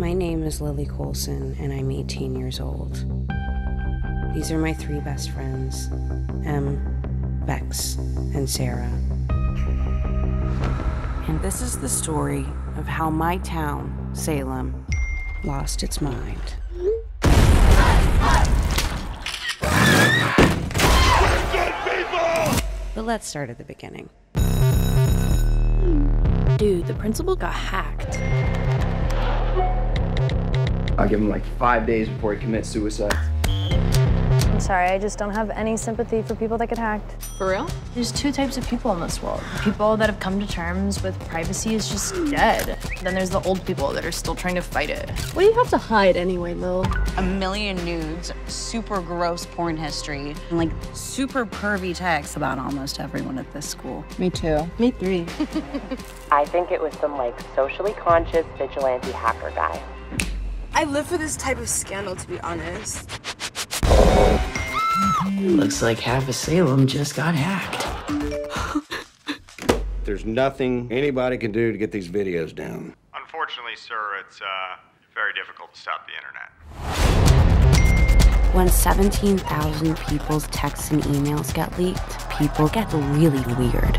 My name is Lily Coulson, and I'm 18 years old. These are my three best friends, Em, Bex, and Sarah. And this is the story of how my town, Salem, lost its mind. But let's start at the beginning. Dude, the principal got hacked. I give him like 5 days before he commits suicide. I'm sorry, I just don't have any sympathy for people that get hacked. For real? There's two types of people in this world. People that have come to terms with privacy is just dead. Then there's the old people that are still trying to fight it. What do you have to hide anyway, Lil? 1 million nudes, super gross porn history, and like super pervy texts about almost everyone at this school. Me too. Me three. I think it was some like socially conscious vigilante hacker guy. I live for this type of scandal, to be honest. Looks like half of Salem just got hacked. There's nothing anybody can do to get these videos down. Unfortunately, sir, it's very difficult to stop the internet. When 17,000 people's texts and emails get leaked, people get really weird.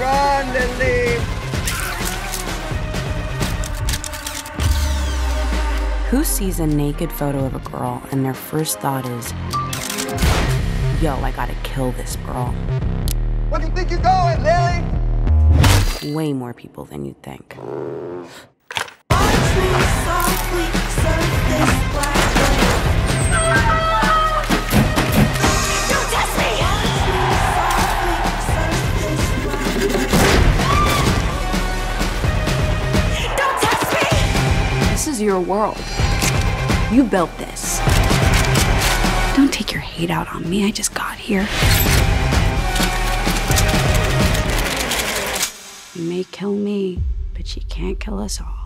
Run, Lily! Who sees a naked photo of a girl and their first thought is, yo, I gotta kill this girl? Where do you think you're going, Lily? Way more people than you'd think. This is your world. You built this. Don't take your hate out on me. I just got here. You may kill me, but you can't kill us all.